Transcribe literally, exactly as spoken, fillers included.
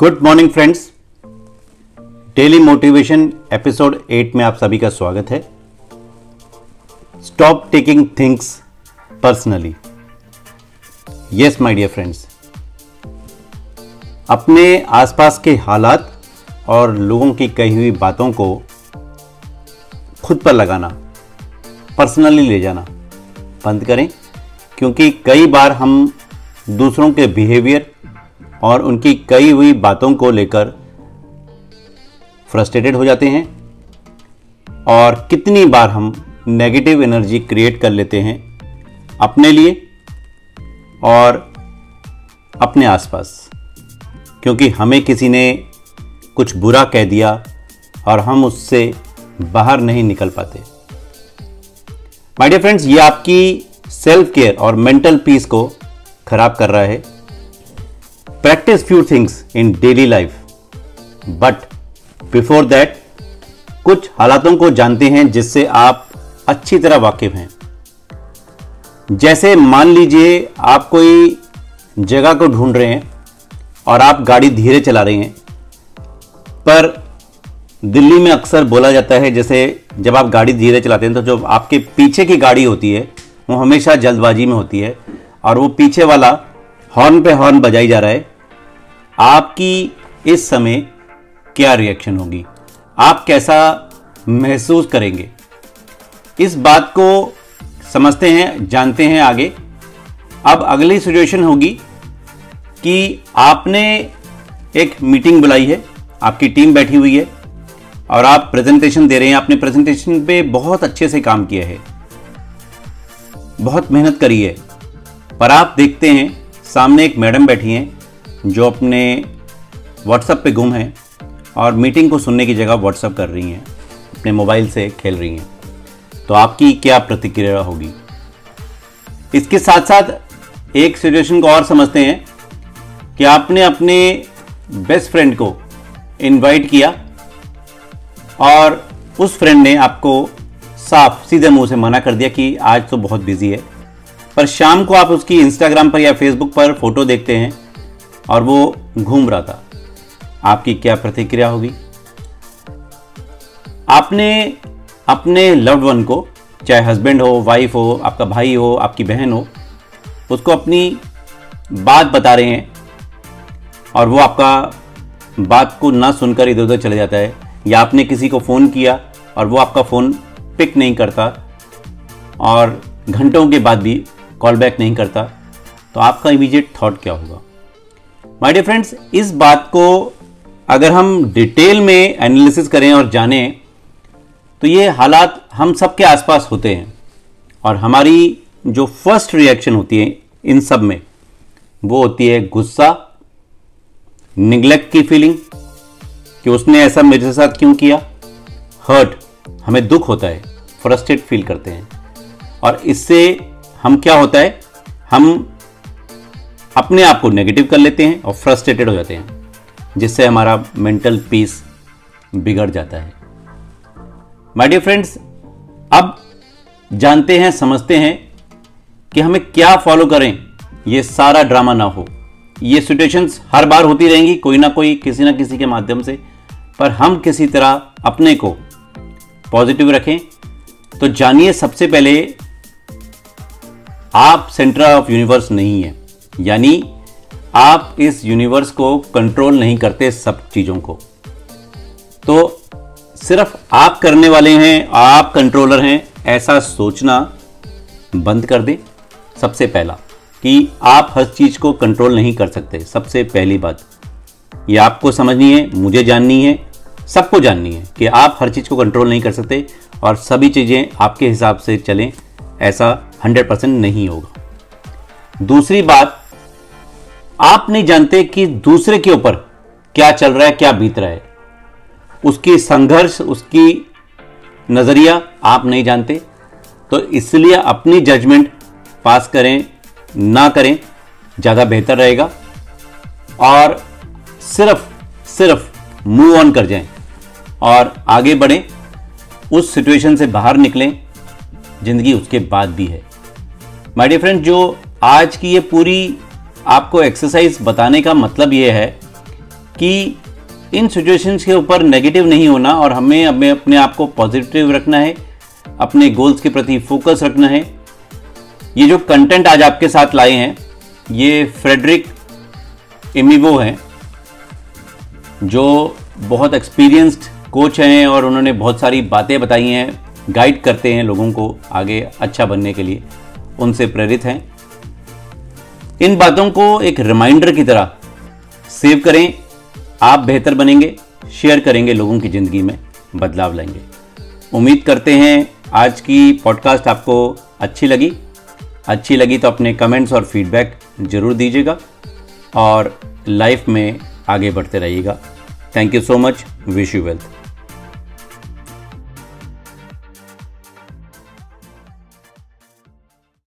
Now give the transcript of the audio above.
Good morning friends, daily motivation episode आठ में आप सभी का स्वागत है। Stop taking things personally. Yes my dear friends, अपने आसपास के हालात और लोगों की कही हुई बातों को खुद पर लगाना, पर्सनली ले जाना बंद करें, क्योंकि कई बार हम दूसरों के बिहेवियर और उनकी कई हुई बातों को लेकर फ्रस्ट्रेटेड हो जाते हैं और कितनी बार हम नेगेटिव एनर्जी क्रिएट कर लेते हैं अपने लिए और अपने आसपास, क्योंकि हमें किसी ने कुछ बुरा कह दिया और हम उससे बाहर नहीं निकल पाते। माय डियर फ्रेंड्स, ये आपकी सेल्फ केयर और मेंटल पीस को खराब कर रहा है। Practice few things in daily life, but before that कुछ हालातों को जानते हैं जिससे आप अच्छी तरह वाकिफ हैं। जैसे मान लीजिए आप कोई जगह को ढूंढ रहे हैं और आप गाड़ी धीरे चला रहे हैं, पर दिल्ली में अक्सर बोला जाता है जैसे जब आप गाड़ी धीरे चलाते हैं तो जो आपके पीछे की गाड़ी होती है वो हमेशा जल्दबाजी में होती है और वो पीछे वाला हॉर्न पे हॉर्न बजाई जा रहा है। आपकी इस समय क्या रिएक्शन होगी, आप कैसा महसूस करेंगे, इस बात को समझते हैं, जानते हैं। आगे अब अगली सिचुएशन होगी कि आपने एक मीटिंग बुलाई है, आपकी टीम बैठी हुई है और आप प्रेजेंटेशन दे रहे हैं। आपने प्रेजेंटेशन पे बहुत अच्छे से काम किया है, बहुत मेहनत करी है, पर आप देखते हैं सामने एक मैडम बैठी हैं जो अपने व्हाट्सएप पे गुम हैं और मीटिंग को सुनने की जगह व्हाट्सएप कर रही हैं, अपने मोबाइल से खेल रही हैं। तो आपकी क्या प्रतिक्रिया होगी? इसके साथ साथ एक सिचुएशन को और समझते हैं कि आपने अपने बेस्ट फ्रेंड को इनवाइट किया और उस फ्रेंड ने आपको साफ सीधे मुंह से मना कर दिया कि आज तो बहुत बिजी है, पर शाम को आप उसकी इंस्टाग्राम पर या फेसबुक पर फोटो देखते हैं और वो घूम रहा था। आपकी क्या प्रतिक्रिया होगी? आपने अपने लव्ड वन को, चाहे हस्बैंड हो, वाइफ हो, आपका भाई हो, आपकी बहन हो, उसको अपनी बात बता रहे हैं और वो आपका बात को ना सुनकर इधर उधर चले जाता है, या आपने किसी को फ़ोन किया और वो आपका फ़ोन पिक नहीं करता और घंटों के बाद भी कॉल बैक नहीं करता, तो आपका इमीडिएट थॉट क्या होगा? माय डियर फ्रेंड्स, इस बात को अगर हम डिटेल में एनालिसिस करें और जानें तो ये हालात हम सबके आसपास होते हैं और हमारी जो फर्स्ट रिएक्शन होती है इन सब में वो होती है गुस्सा, निग्लेक्ट की फीलिंग कि उसने ऐसा मेरे साथ क्यों किया, हर्ट, हमें दुख होता है, फ्रस्ट्रेट फील करते हैं और इससे हम क्या होता है, हम अपने आप को नेगेटिव कर लेते हैं और फ्रस्ट्रेटेड हो जाते हैं, जिससे हमारा मेंटल पीस बिगड़ जाता है। माय डियर फ्रेंड्स, अब जानते हैं, समझते हैं कि हमें क्या फॉलो करें ये सारा ड्रामा ना हो। ये सिचुएशंस हर बार होती रहेंगी कोई ना कोई, किसी ना किसी के माध्यम से, पर हम किसी तरह अपने को पॉजिटिव रखें। तो जानिए, सबसे पहले आप सेंटर ऑफ यूनिवर्स नहीं है, यानी आप इस यूनिवर्स को कंट्रोल नहीं करते सब चीज़ों को, तो सिर्फ आप करने वाले हैं, आप कंट्रोलर हैं, ऐसा सोचना बंद कर दें। सबसे पहला कि आप हर चीज़ को कंट्रोल नहीं कर सकते, सबसे पहली बात ये आपको समझनी है, मुझे जाननी है, सबको जाननी है कि आप हर चीज़ को कंट्रोल नहीं कर सकते और सभी चीज़ें आपके हिसाब से चलें, ऐसा हंड्रेड परसेंट नहीं होगा। दूसरी बात, आप नहीं जानते कि दूसरे के ऊपर क्या चल रहा है, क्या बीत रहा है, उसकी संघर्ष, उसकी नज़रिया आप नहीं जानते, तो इसलिए अपनी जजमेंट पास करें ना करें ज़्यादा बेहतर रहेगा और सिर्फ सिर्फ मूव ऑन कर जाएं और आगे बढ़ें, उस सिचुएशन से बाहर निकलें, ज़िंदगी उसके बाद भी है। माय डियर फ्रेंड, जो आज की ये पूरी आपको एक्सरसाइज बताने का मतलब ये है कि इन सिचुएशंस के ऊपर नेगेटिव नहीं होना और हमें हमें अपने आप को पॉजिटिव रखना है, अपने गोल्स के प्रति फोकस रखना है। ये जो कंटेंट आज आपके साथ लाए हैं ये फ्रेडरिक एमिवो हैं जो बहुत एक्सपीरियंस्ड कोच हैं और उन्होंने बहुत सारी बातें बताई हैं, गाइड करते हैं लोगों को आगे अच्छा बनने के लिए, उनसे प्रेरित हैं। इन बातों को एक रिमाइंडर की तरह सेव करें, आप बेहतर बनेंगे, शेयर करेंगे, लोगों की ज़िंदगी में बदलाव लाएंगे। उम्मीद करते हैं आज की पॉडकास्ट आपको अच्छी लगी। अच्छी लगी तो अपने कमेंट्स और फीडबैक ज़रूर दीजिएगा और लाइफ में आगे बढ़ते रहिएगा। Thank you so much. Wish you wealth.